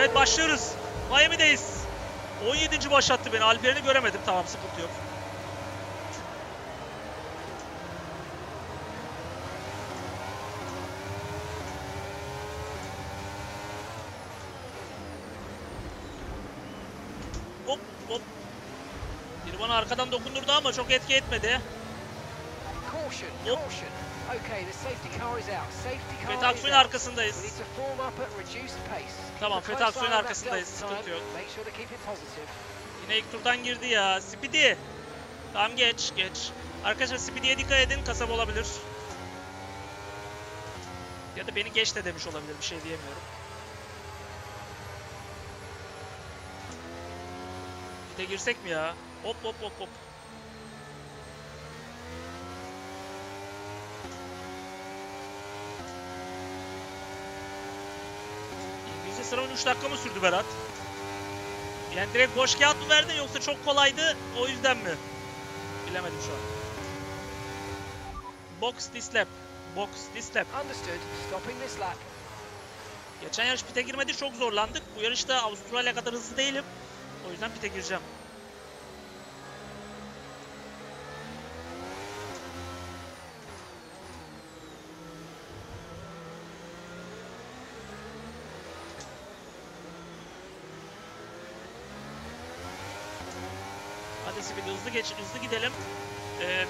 Evet başlıyoruz. Miami'deyiz. 17. başlattı beni. Alper'ini göremedim. Tamam sıkıntı yok. Hop hop. Biri bana arkadan dokundurdu ama çok etki etmedi. Hop. Fethi Aksu'nun arkasındayız. Tamam, Fethi Aksu'nun arkasındayız. Sıkıntı yok. Yine ilk turdan girdi ya. Speedy. Tamam geç, geç. Arkadaşlar Speedy'ye dikkat edin. Kasap olabilir. Ya da beni geç de demiş olabilir. Bir şey diyemiyorum. Bir de girsek mi ya? Hop hop hop hop. Sıramın 3 dakika mı sürdü Berat? Yani direkt boş kağıt mı verdin yoksa çok kolaydı o yüzden mi? Bilemedim şu an. Box this lap. Box this lap. Geçen yarış pite girmedi, çok zorlandık. Bu yarışta Avustralya kadar hızlı değilim. O yüzden pite gireceğim. Hızlı gidelim.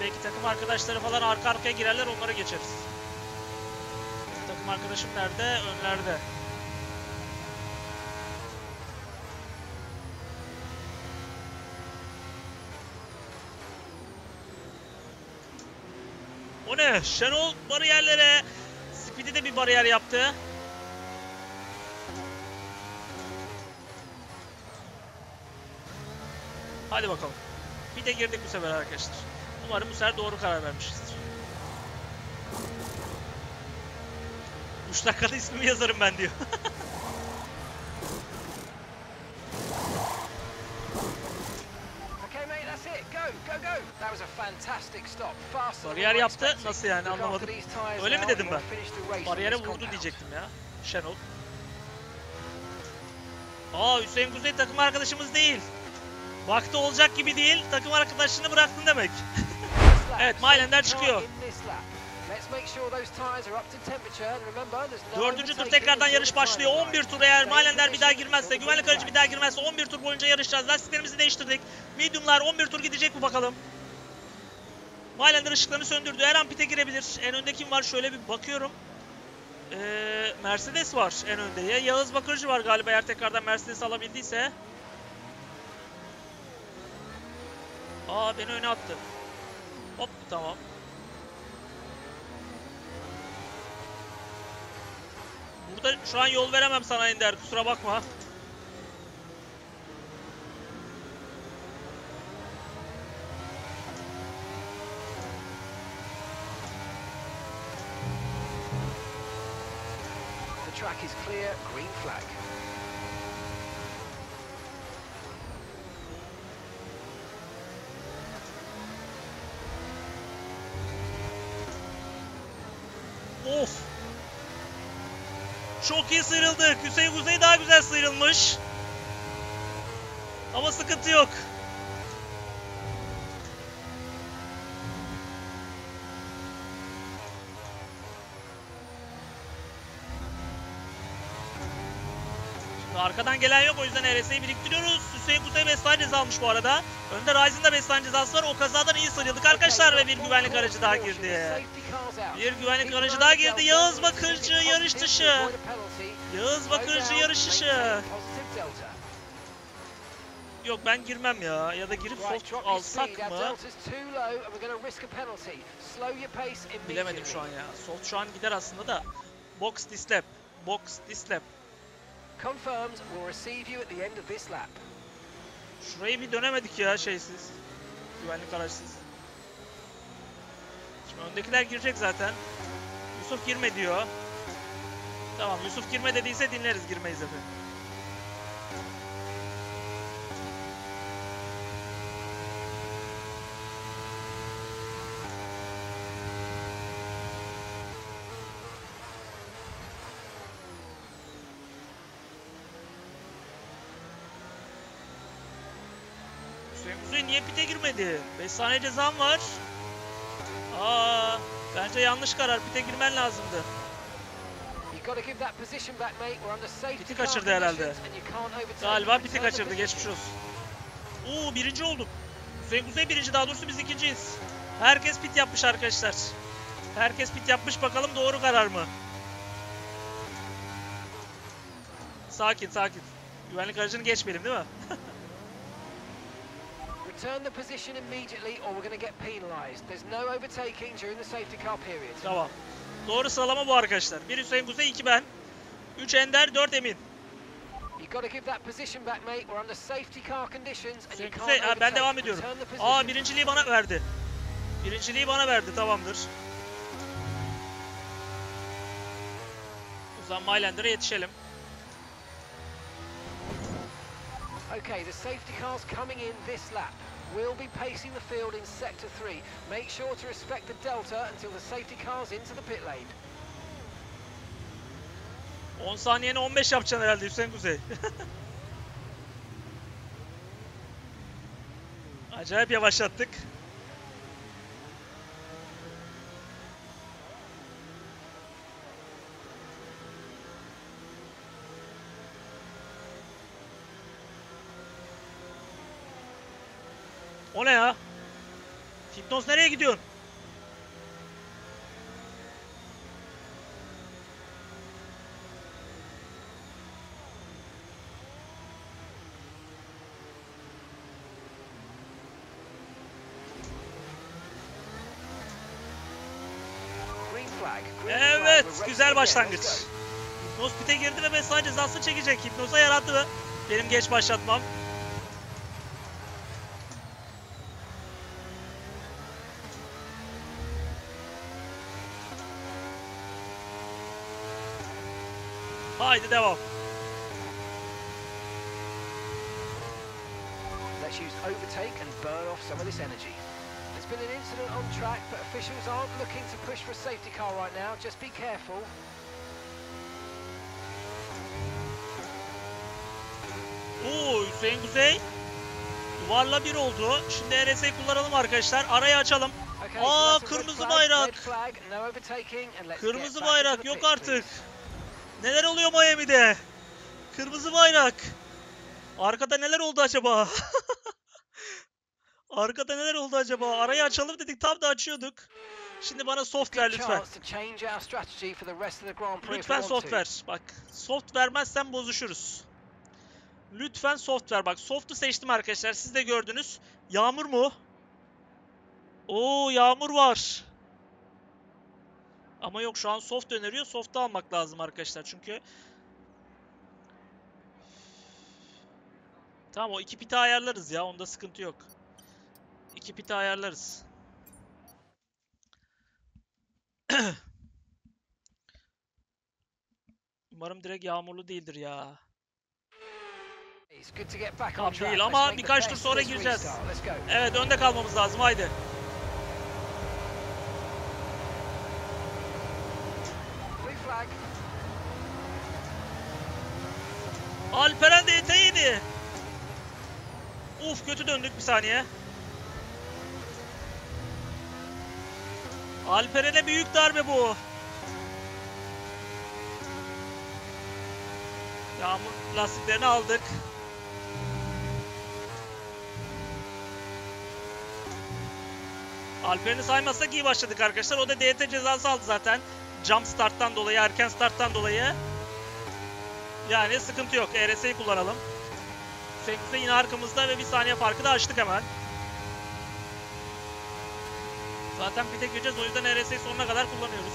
Belki takım arkadaşları falan arka arkaya girerler, onlara geçeriz. Bizim takım arkadaşım nerede? Önlerde. O ne? Şenol bariyerlere. Speedy de bir bariyer yaptı. Hadi bakalım. Bir de girdik bu sefer arkadaşlar. Umarım bu sefer doğru karar vermişizdir. 3 dakikada ismimi yazarım ben diyor. Bariyer yaptı. Nasıl yani anlamadım. Öyle mi dedim ben? Bariyere vurdu diyecektim ya. Şenol. Aa, Hüseyin Kuzey takım arkadaşımız değil. Vakti olacak gibi değil, takım arkadaşını bıraktın demek. Evet, Mylander çıkıyor. 4. tur tekrardan yarış başlıyor. 11 tur eğer Mylander bir daha girmezse, güvenlik aracı bir daha girmezse 11 tur boyunca yarışacağız. Lastiklerimizi değiştirdik. Medium'lar 11 tur gidecek mi bakalım. Mylander ışıklarını söndürdü. Her an pite girebilir. En önde kim var? Şöyle bir bakıyorum. Mercedes var en önde. Ya Yağız Bakırcı var galiba eğer tekrardan Mercedes alabildiyse. Aa, beni öne attı. Hop, tamam. Burada şu an yol veremem sana Ender, kusura bakma. The track is clear, green flag. Of. Çok iyi sıyrıldık. Hüseyin Kuzey daha güzel sıyrılmış. Ama sıkıntı yok. Şimdi arkadan gelen yok, o yüzden RSI'yi biriktiriyoruz. Hüseyin Kuzey 5 saniye ceza almış bu arada. Önde Ryzen'da 5 saniye cezası var. O kazadan iyi sıyrıldık arkadaşlar ve bir güvenlik aracı daha girdi. Bir güvenlik aracı daha girdi. Yağız Bakırcı yarış dışı. Yağız Bakırcı yarış dışı. Yok, ben girmem ya. Ya da girip sol alsak mı? Bilemedim şu an ya. Sol şu an gider aslında da. Box this lap. Box this lap. Şurayı bir dönemedik ya şeysiz. Güvenlik araçsız. Şimdi öndekiler girecek zaten. Yusuf girme diyor. Tamam, Yusuf girme dediyse dinleriz, girmeyiz efendim. Kuzey niye pite girmedi? 5 saniye cezam var. Aa, bence yanlış karar. Pite girmen lazımdı. Piti kaçırdı herhalde. Galiba piti kaçırdı. Geçmiş olsun. Oo, birinci olduk. Hüseyin Kuzey birinci, daha doğrusu biz ikinciyiz. Herkes pit yapmış arkadaşlar. Herkes pit yapmış, bakalım doğru karar mı? Sakin sakin. Güvenlik aracını geçmeyelim değil mi? Tamam. Doğru sıralama bu arkadaşlar. 1 Hüseyin Kuzey, 2 ben. 3 Ender, 4 Emin. Hüseyin Kuzey, ben devam ediyorum. Aa, birinciliği bana verdi. Birinciliği bana verdi, tamamdır. O zaman Mylander'a yetişelim. Okay, the safety cars coming in this lap. We'll be pacing the field in sector 3. Make sure to respect the delta until the safety cars into the pit lane. 10 saniyene 15 yapacaksın herhalde Hüseyin Kuzey. Acayip yavaşlattık. O ne ya? Hipnos, nereye gidiyorsun? Evet, güzel başlangıç. Hipnos pite girdi ve mesai cezası çekecek. Hipnos'a yarattı benim geç başlatmam. Haydi devam. Let's use overtake and burn off some of this energy. There's been an incident on track, but officials aren't looking to push for a safety car right now. Just be careful. Oo, Hüseyin Kuzey duvarla bir oldu. Şimdi ERS'yi kullanalım arkadaşlar. Arayı açalım. Okay, aa, kırmızı bayrak. Kırmızı bayrak yok artık. Neler oluyor Miami'de? Kırmızı bayrak. Arkada neler oldu acaba? Arkada neler oldu acaba? Arayı açalım dedik, tam da açıyorduk. Şimdi bana soft ver lütfen. Lütfen soft ver. Bak, soft vermezsen bozuşuruz. Lütfen soft ver. Bak, soft'u seçtim arkadaşlar. Siz de gördünüz. Yağmur mu? Oo, yağmur var. Ama yok, şu an soft öneriyor. Soft'u almak lazım arkadaşlar çünkü. Tamam, o iki pite ayarlarız ya. Onda sıkıntı yok. İki pite ayarlarız. Umarım direkt yağmurlu değildir ya. Tam değil ama birkaç tur sonra gireceğiz. Evet, önde kalmamız lazım. Haydi. Alperen de DT'ydi. Uf, kötü döndük, bir saniye. Alperen'e büyük darbe bu. Yağmur lastiklerini aldık. Alperen'i saymazsak iyi başladık arkadaşlar. O da DT cezası aldı zaten. Jump start'tan dolayı, erken start'tan dolayı. Yani sıkıntı yok. ERS'yi kullanalım. 8'de yine arkamızda ve bir saniye farkı da açtık hemen. Zaten pite gireceğiz. O yüzden ERS'yi sonuna kadar kullanıyoruz.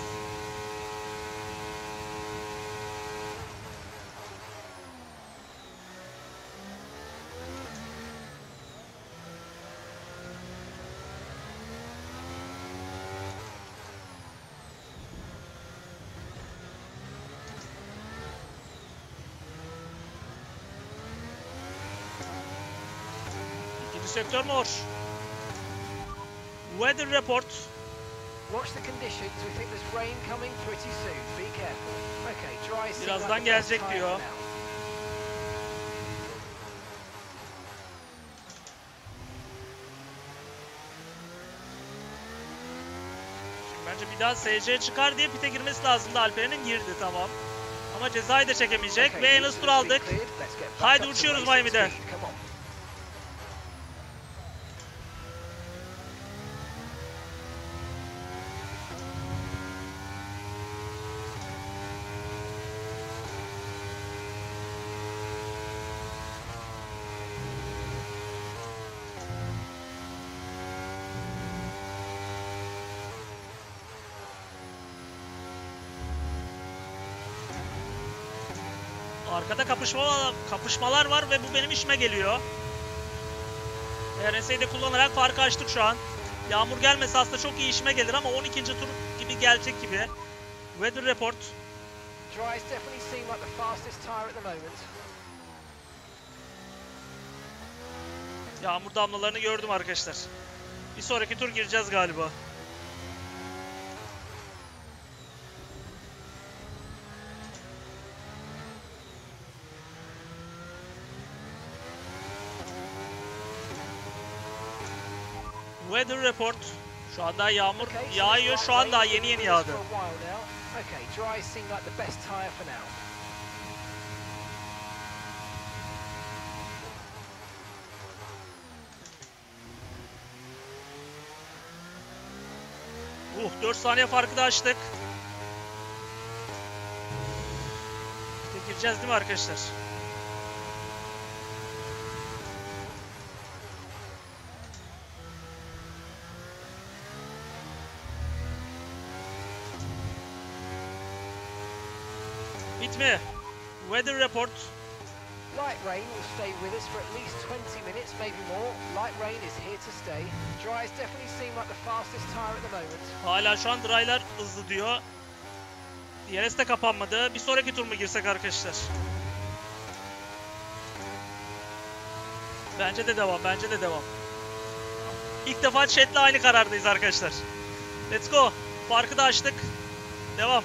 Sektör mor. Weather report. Birazdan gelecek diyor. Bir daha SC çıkar diye pite girmesi lazımdı. Alperen'in girdi, tamam. Ama cezayı da çekemeyecek. Ve en az tur aldık. Haydi uçuyoruz Miami'de. Arkada kapışmalar var ve bu benim işime geliyor. RSI'yi de kullanarak farkı açtık şu an. Yağmur gelmese aslında çok iyi işime gelir ama 12. tur gibi gelecek gibi. Weather report. Yağmur damlalarını gördüm arkadaşlar. Bir sonraki tur gireceğiz galiba. Weather report. Şu anda yağmur yağıyor. Şu an daha yeni yağdı. Oh, 4 saniye farkı da açtık. İşte gireceğiz değil mi arkadaşlar? Mi? Weather report. Light rain will stay with us for at least 20 minutes, maybe more. Light rain is here to stay. Dries definitely seem like the fastest tire at the moment. Hala şu an dry'lar hızlı diyor. DRS de kapanmadı. Bir sonraki tur mu girsek arkadaşlar? Bence de devam. Bence de devam. İlk defa chat'le aynı karardayız arkadaşlar. Let's go. Farkı da açtık. Devam.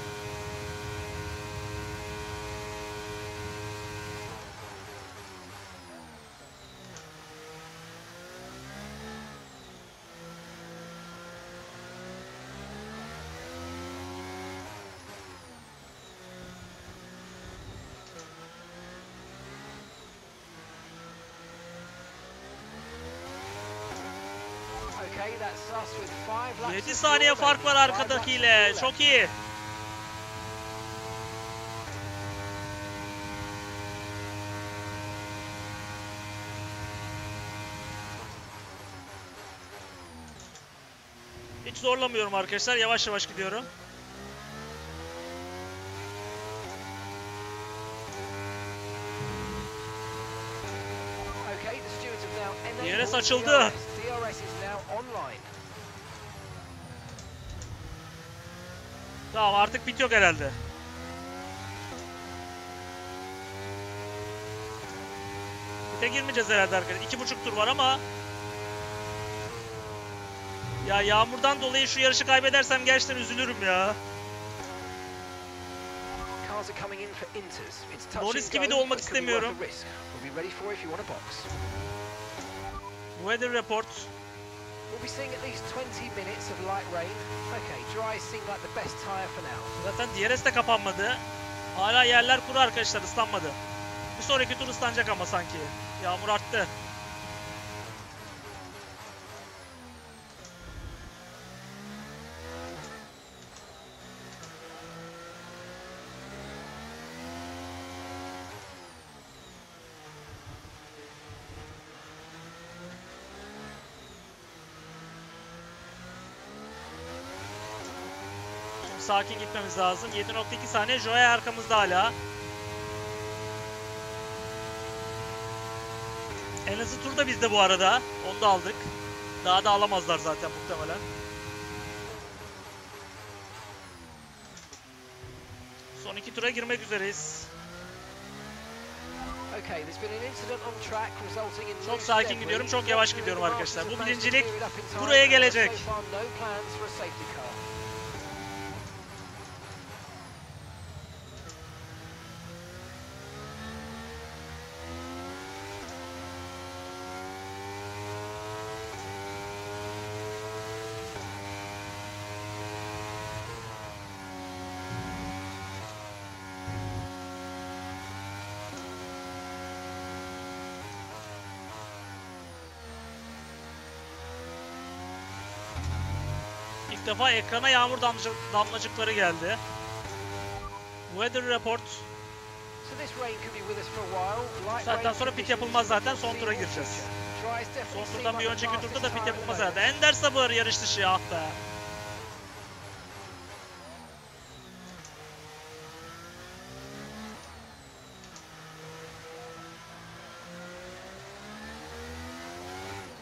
Bir saniye fark var arkadakiyle. Çok iyi. Hiç zorlamıyorum arkadaşlar. Yavaş yavaş gidiyorum. DRS açıldı. Tamam, artık pit yok herhalde. Pite girmeyeceğiz herhalde arkadaşlar. 2,5 tur var ama ya yağmurdan dolayı şu yarışı kaybedersem gerçekten üzülürüm ya. Norris gibi de olmak istemiyorum. Weather report. Zaten DRS de kapanmadı. Hala yerler kuru arkadaşlar, ıslanmadı. Bir sonraki tur ıslanacak ama sanki. Yağmur arttı. Sakin gitmemiz lazım. 7.2 saniye. Joya arkamızda hala. En hızlı tur da bizde bu arada. Onu da aldık. Daha da alamazlar zaten muhtemelen. Son iki tura girmek üzereyiz. Çok sakin gidiyorum. Çok yavaş gidiyorum arkadaşlar. Bu birincilik buraya gelecek. İlk defa ekrana yağmur damlacıkları geldi. Weather report. Bu saatten sonra pit yapılmaz zaten, son tura gireceğiz. Son turdan bir önceki turda da pit yapılmaz herhalde. Ender sabır yarış dışı, ah be.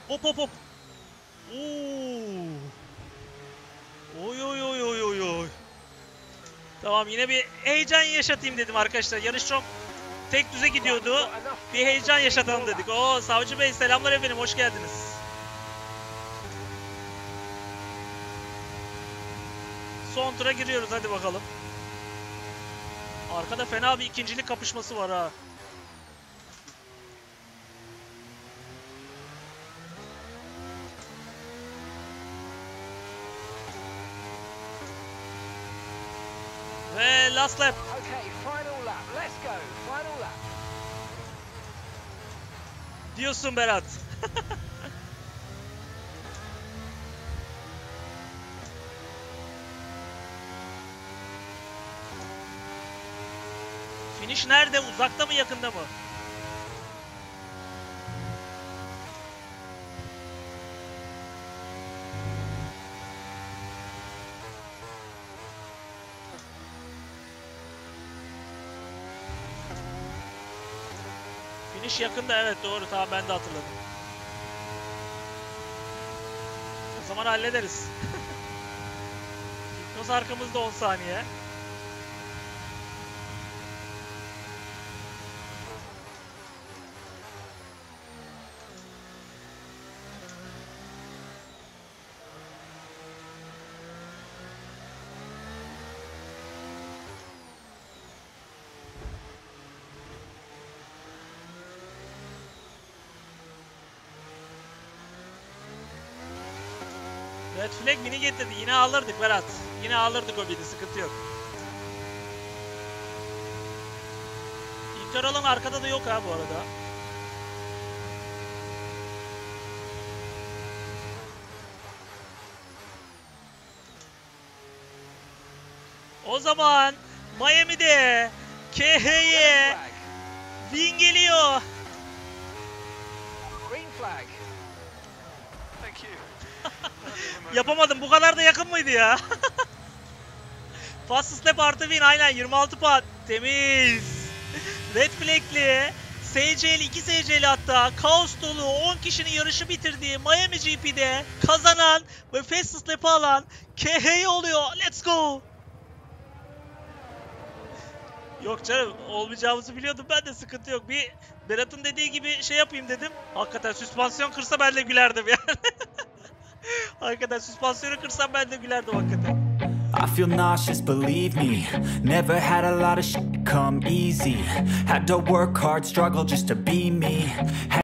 Hop hop hop. Oy oy oy oy oy oy. Tamam, yine bir heyecan yaşatayım dedim arkadaşlar. Yarış çok tek düze gidiyordu. Bir heyecan yaşatalım dedik. Oo, Savcı Bey selamlar efendim, hoş geldiniz. Son tura giriyoruz, hadi bakalım. Arkada fena bir ikincilik kapışması var ha. Ve last lap. Okay, final lap. Let's go. Final lap. Diyorsun Berat. Finish nerede? Uzakta mı, yakında mı? Finish yakında, evet doğru, tamam ben de hatırladım. O zaman hallederiz. Hipnos arkamızda 10 saniye. Red flag mini getirdi. Yine alırdık Berat. Yine alırdık o mini. Sıkıntı yok. İlker olan arkada da yok ha bu arada. O zaman Miami'de KH'ye win geliyor. Green flag. Thank you. Yapamadım. Bu kadar da yakın mıydı ya? Fastest lap artı win. Aynen 26 puan. Temiz. Red flag'li, SC'li, 2 SC'li hatta kaos dolu 10 kişinin yarışı bitirdiği Miami GP'de kazanan ve fastest lap'ı alan KH oluyor. Let's go. Yok canım, olmayacağımızı biliyordum ben de, sıkıntı yok. Bir Berat'ın dediği gibi şey yapayım dedim. Hakikaten süspansiyon kırsa ben de gülerdim yani. Arkadaş süspansiyonu kırsam ben de gülerdim hakikaten. I feel nauseous, believe me. Never had a lot of shit come easy. Had to work hard, struggle just to be me.